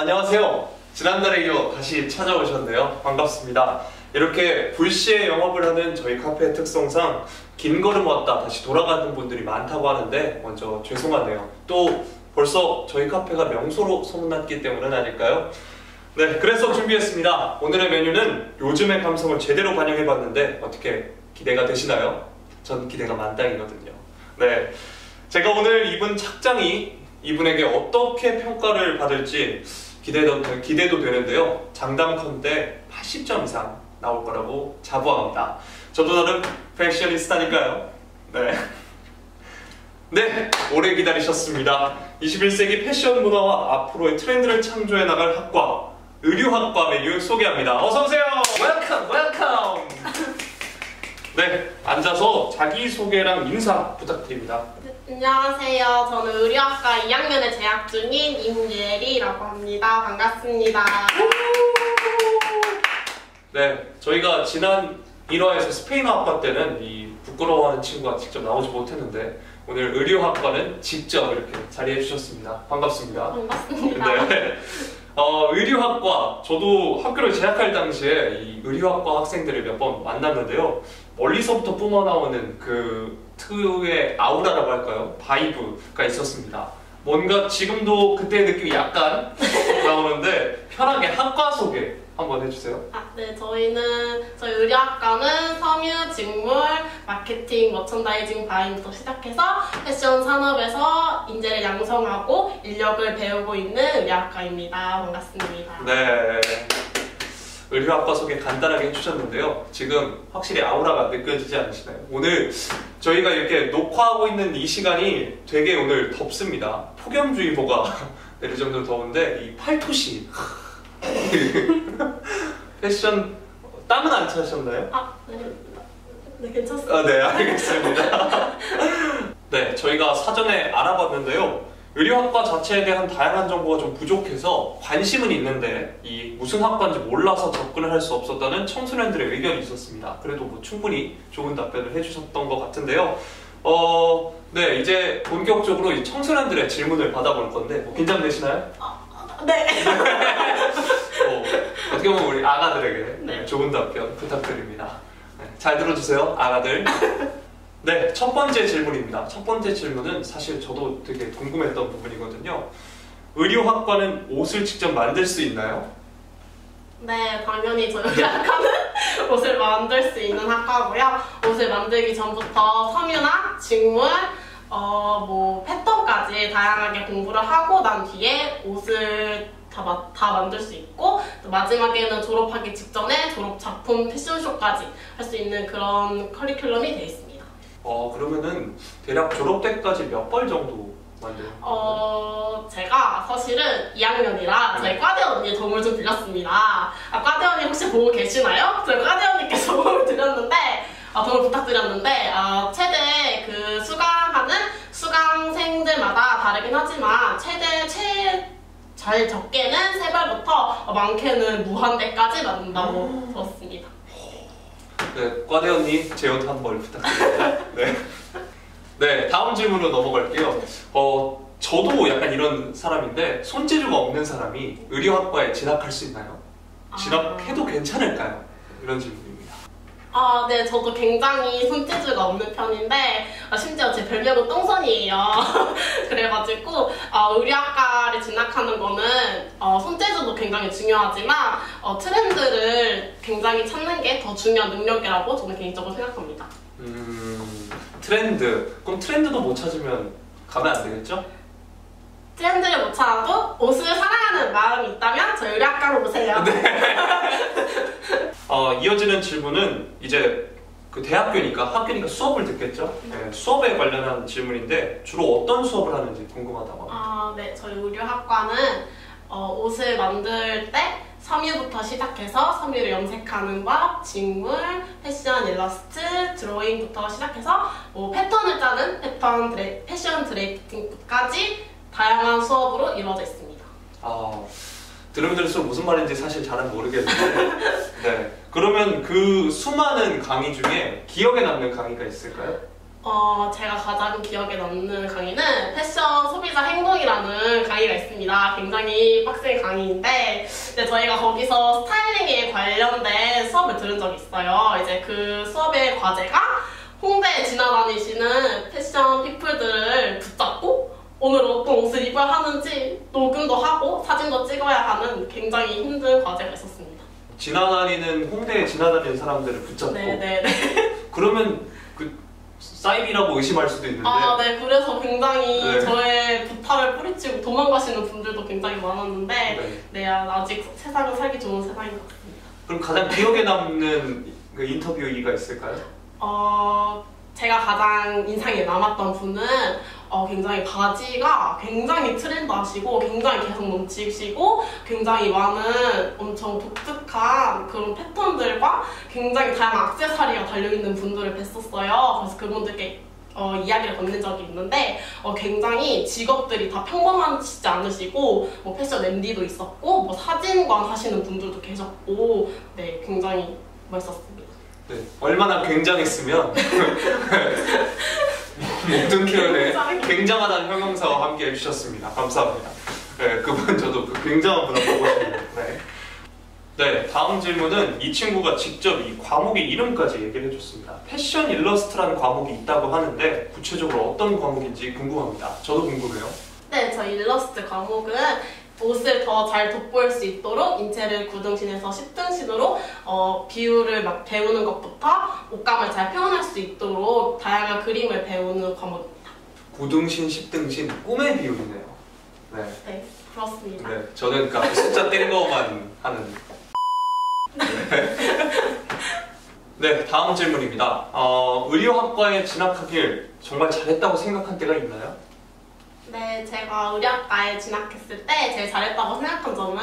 안녕하세요. 지난달에 이어 다시 찾아오셨네요. 반갑습니다. 이렇게 불시에 영업을 하는 저희 카페의 특성상 긴 걸음 왔다 다시 돌아가는 분들이 많다고 하는데 먼저 죄송하네요. 또 벌써 저희 카페가 명소로 소문났기 때문은 아닐까요? 네, 그래서 준비했습니다. 오늘의 메뉴는 요즘의 감성을 제대로 반영해봤는데 어떻게 기대가 되시나요? 전 기대가 만땅이거든요. 네, 제가 오늘 입은 착장이 이분에게 어떻게 평가를 받을지 기대도 되는데요. 장담컨대 80점 이상 나올 거라고 자부합니다. 저도 나름 패셔니스타니까요. 네, 오래 기다리셨습니다. 21세기 패션 문화와 앞으로의 트렌드를 창조해 나갈 학과, 의류학과 메뉴 소개합니다. 어서오세요! 웰컴! 웰컴! 네, 앉아서 자기소개랑 인사 부탁드립니다. 안녕하세요. 저는 의류학과 2학년에 재학 중인 임예리라고 합니다. 반갑습니다. 네, 저희가 지난 1화에서 스페인어학과 때는 이 부끄러워하는 친구가 직접 나오지 못했는데 오늘 의류학과는 직접 이렇게 자리해주셨습니다. 반갑습니다. 반갑습니다. 네. 의류학과, 저도 학교를 재학할 당시에 이 의류학과 학생들을 몇 번 만났는데요. 멀리서부터 뿜어나오는 그 특유의 아우라라고 할까요? 바이브가 있었습니다. 뭔가 지금도 그때의 느낌이 약간 나오는데 편하게 학과 소개 한번 해주세요. 네, 저희 의류학과는 섬유, 직물, 마케팅, 머천다이징, 바이부터 시작해서 패션 산업에서 인재를 양성하고 인력을 배우고 있는 의학과입니다. 반갑습니다. 네, 의류학과 소개 간단하게 해주셨는데요. 지금 확실히 아우라가 느껴지지 않으시나요? 오늘 저희가 이렇게 녹화하고 있는 이 시간이 되게 오늘 덥습니다. 폭염주의보가 내릴 정도로 더운데 이 팔토시 패션 땀은 안 차셨나요? 네, 괜찮습니다. 네, 알겠습니다. 네, 저희가 사전에 알아봤는데요. 의료학과 자체에 대한 다양한 정보가 좀 부족해서 관심은 있는데 이 무슨 학과인지 몰라서 접근을 할 수 없었다는 청소년들의 의견이 있었습니다. 그래도 뭐 충분히 좋은 답변을 해주셨던 것 같은데요. 네, 이제 본격적으로 이 청소년들의 질문을 받아볼 건데 뭐 긴장되시나요? 네. 어떻게 보면 우리 아가들에게 네, 좋은 답변 부탁드립니다. 네, 잘 들어주세요, 아가들. 네, 첫 번째 질문입니다. 첫 번째 질문은 사실 저도 되게 궁금했던 부분이거든요. 의류학과는 옷을 직접 만들 수 있나요? 네, 당연히 저희 의류학과는 옷을 만들 수 있는 학과고요. 옷을 만들기 전부터 섬유나 직물, 뭐 패턴까지 다양하게 공부를 하고 난 뒤에 옷을 다 만들 수 있고 또 마지막에는 졸업하기 직전에 졸업 작품 패션쇼까지 할 수 있는 그런 커리큘럼이 되어 있습니다. 그러면은 대략 졸업 때까지 몇 벌 정도 만들어요? 제가 사실은 2학년이라 네, 저희 과대 언니의 도움을 좀 드렸습니다. 과대 언니 혹시 보고 계시나요? 저희 과대 언니께 도움을 드렸는데 도움을 부탁드렸는데 최대 그 수강하는 수강생들마다 다르긴 하지만 제일 적게는 3벌부터 많게는 무한대까지 만든다고 들었습니다. 네, 과대 언니 재연 한번 부탁드립니다. 네. 네, 다음 질문으로 넘어갈게요. 저도 약간 이런 사람인데 손재주가 없는 사람이 의료학과에 진학할 수 있나요? 진학해도 괜찮을까요? 이런 질문입니다. 네, 저도 굉장히 손재주가 없는 편인데 심지어 제 별명은 똥손이에요. 그래가지고 의류학과를 진학하는 거는 손재주도 굉장히 중요하지만 트렌드를 굉장히 찾는 게 더 중요한 능력이라고 저는 개인적으로 생각합니다. 트렌드. 그럼 트렌드도 못 찾으면 가면 안 되겠죠? 트렌드를 못 찾아도 옷을 사랑하는 마음이 있다면 저희 의류학과로 오세요. 네. 이어지는 질문은 이제 그 학교니까 수업을 듣겠죠? 네, 수업에 관련한 질문인데 주로 어떤 수업을 하는지 궁금하다고 합니다. 네, 저희 의류학과는 옷을 만들 때 섬유부터 시작해서 섬유를 염색하는 법, 직물, 패션 일러스트, 드로잉부터 시작해서 뭐 패턴을 짜는 패션 드레이핑까지 다양한 수업으로 이루어져 있습니다. 들으면 들을수록 무슨 말인지 사실 잘은 모르겠는데 네, 그러면 그 수많은 강의 중에 기억에 남는 강의가 있을까요? 제가 가장 기억에 남는 강의는 패션 소비자 행동이라는 강의가 있습니다. 굉장히 빡센 강의인데 저희가 거기서 스타일링에 관련된 수업을 들은 적이 있어요. 이제 그 수업의 과제가 홍대에 지나다니시는 패션 피플들을 붙잡고 오늘 어떤 옷을 입어야 하는지 녹음도 하고 사진도 찍어야 하는 굉장히 힘든 과제가 있었습니다. 지나다니는 홍대에 지나다니는 사람들을 붙잡고? 네네네. 그러면 사이비라고 의심할 수도 있는데. 아, 네. 그래서 굉장히 네. 저의 부탁을 뿌리치고 도망가시는 분들도 굉장히 많았는데 네, 아직 세상은 살기 좋은 세상인 것 같습니다. 그럼 가장 기억에 남는 그 인터뷰가 있을까요? 제가 가장 인상에 남았던 분은 굉장히 바지가 굉장히 트렌드하시고 굉장히 개성 넘치시고 굉장히 많은 엄청 독특한 그런 패턴들과 굉장히 다양한 액세서리가 달려있는 분들을 뵀었어요. 그래서 그분들께 이야기를 건넨 적이 있는데 굉장히 직업들이 다 평범하시지 않으시고 뭐 패션 MD도 있었고 뭐 사진관 하시는 분들도 계셨고 네, 굉장히 멋있었습니다. 네, 얼마나 굉장했으면 모든 표현에 굉장하다는 형용사와 함께 해주셨습니다. 감사합니다. 네, 그분 저도 그 굉장한 분을 보고 싶네요. 네. 네, 다음 질문은 이 친구가 직접 이 과목의 이름까지 얘기를 해줬습니다. 패션 일러스트라는 과목이 있다고 하는데 구체적으로 어떤 과목인지 궁금합니다. 저도 궁금해요. 네, 저 일러스트 과목은 옷을 더 잘 돋보일 수 있도록 인체를 9등신에서 10등신으로 비율을 막 배우는 것부터 옷감을 잘 표현할 수 있도록 다양한 그림을 배우는 과목입니다. 9등신, 10등신, 꿈의 비율이네요. 네, 네 그렇습니다. 네, 저는 그러니까 숫자 뗀 거만 하는... 네, 다음 질문입니다. 의료학과에 진학하길 정말 잘했다고 생각한 때가 있나요? 네, 제가 의학과에 진학했을 때 제일 잘했다고 생각한 점은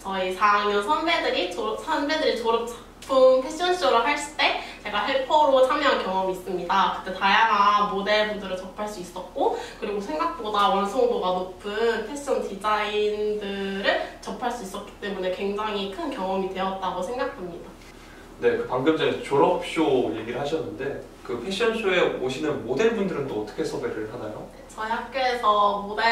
저희 4학년 선배들이 졸업 작품 패션쇼를 할 때 제가 헬퍼로 참여한 경험이 있습니다. 그때 다양한 모델분들을 접할 수 있었고 그리고 생각보다 완성도가 높은 패션 디자인들을 접할 수 있었기 때문에 굉장히 큰 경험이 되었다고 생각합니다. 네, 방금 전에 졸업쇼 얘기를 하셨는데 그 패션쇼에 오시는 모델분들은 또 어떻게 섭외를 하나요? 저희 학교에서 모델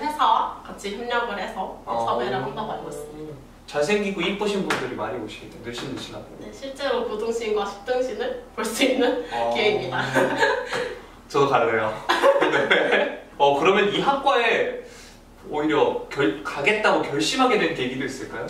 회사와 같이 협력을 해서 섭외를 한다고 알고 있습니다. 잘생기고 이쁘신 분들이 많이 오시겠다. 늘씬늘씬하고. 네, 실제로 9등신과 10등신을 볼 수 있는 기회입니다. 저도 갈래요. 네. 그러면 이 학과에 오히려 가겠다고 결심하게 된 계기도 있을까요?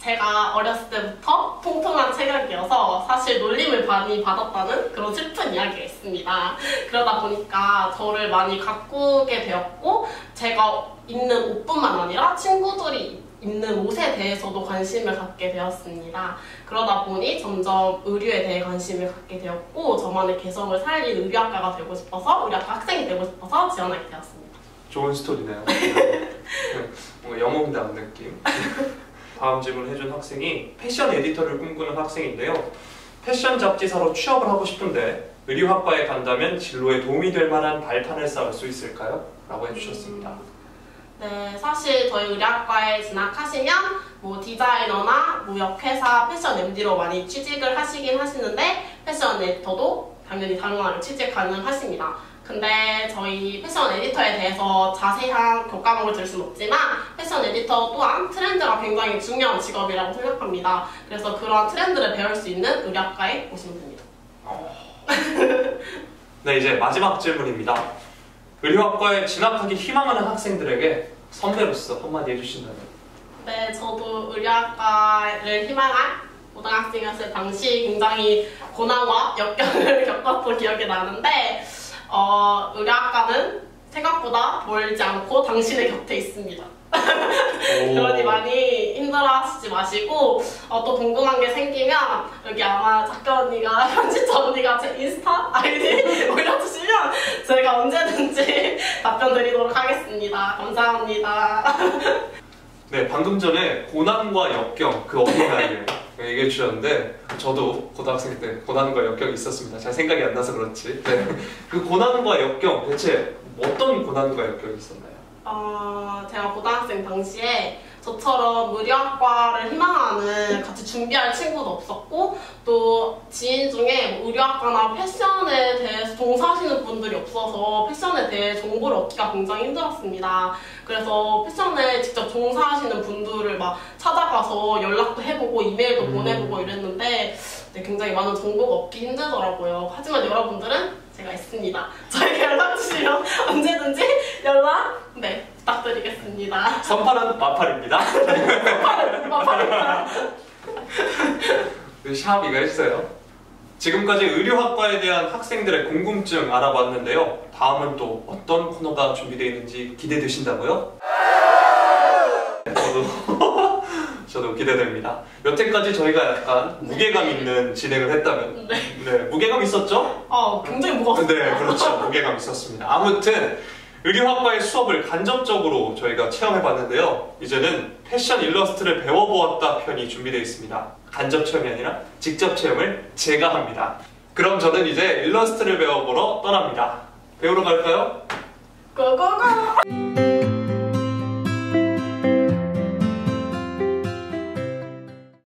제가 어렸을 때부터 통통한 체격이어서 사실 놀림을 많이 받았다는 그런 슬픈 이야기가 있습니다. 그러다 보니까 저를 많이 가꾸게 되었고 제가 입는 옷뿐만 아니라 친구들이 입는 옷에 대해서도 관심을 갖게 되었습니다. 그러다 보니 점점 의류에 대해 관심을 갖게 되었고 저만의 개성을 살린 의류학과가 되고 싶어서 의류학과 학생이 되고 싶어서 지원하게 되었습니다. 좋은 스토리네요. 뭔가 영웅다운 느낌. 다음 질문을 해준 학생이 패션 에디터를 꿈꾸는 학생인데요. 패션 잡지사로 취업을 하고 싶은데 의류학과에 간다면 진로에 도움이 될 만한 발판을 쌓을 수 있을까요? 라고 해주셨습니다. 네, 사실 저희 의류학과에 진학하시면 뭐 디자이너나 무역회사 패션 MD로 많이 취직을 하시긴 하시는데 패션 에디터도 당연히 당연하게 취직 가능하십니다. 근데 저희 패션 에디터에 대해서 자세한 교과목을 들 수는 없지만 패션 에디터 또한 트렌드가 굉장히 중요한 직업이라고 생각합니다. 그래서 그런 트렌드를 배울 수 있는 의류학과에 오시면 됩니다. 네, 이제 마지막 질문입니다. 의류학과에 진학하기 희망하는 학생들에게 선배로서 한마디 해주신다면? 네, 저도 의류학과를 희망한 고등학생이었을 당시 굉장히 고난과 역경을 겪었던 기억이 나는데 의료학과는 생각보다 멀지 않고 당신의 곁에 있습니다. 그러니 많이 힘들어하시지 마시고 또 궁금한 게 생기면 여기 아마 작가 언니가, 편집자 언니가 제 인스타 아이디 올려주시면 저희가 언제든지 답변 드리도록 하겠습니다. 감사합니다. 네, 방금 전에 고난과 역경 그 어린아이를 얘기해 주셨는데 저도 고등학생 때 고난과 역경이 있었습니다. 잘 생각이 안 나서 그렇지. 네. 그 고난과 역경 대체 어떤 고난과 역경이 있었나요? 제가 고등학생 당시에 저처럼 의료학과를 희망하는 같이 준비할 친구도 없었고, 또 지인 중에 의료학과나 패션에 대해서 종사하시는 분들이 없어서 패션에 대해 정보를 얻기가 굉장히 힘들었습니다. 그래서 패션에 직접 종사하시는 분들을 막 찾아가서 연락도 해보고 이메일도 보내보고 이랬는데 굉장히 많은 정보가 얻기 힘들더라고요. 하지만 여러분들은 제가 있습니다. 저에게 연락주시면 언제든지 연락 부탁드리겠습니다. 선팔은 마팔입니다. 선팔은 마팔입니다. 샤비가 했어요. 지금까지 의료학과에 대한 학생들의 궁금증 알아봤는데요. 다음은 또 어떤 코너가 준비되어 있는지 기대되신다고요? 저도 기대됩니다. 여태까지 저희가 약간 무게감 있는 진행을 했다면 네, 무게감 있었죠? 굉장히 무거웠어요. 네, 그렇죠. 무게감 있었습니다. 아무튼 의류학과의 수업을 간접적으로 저희가 체험해봤는데요. 이제는 패션 일러스트를 배워보았다 편이 준비되어 있습니다. 간접 체험이 아니라 직접 체험을 제가 합니다. 그럼 저는 이제 일러스트를 배워보러 떠납니다. 배우러 갈까요? 고고고!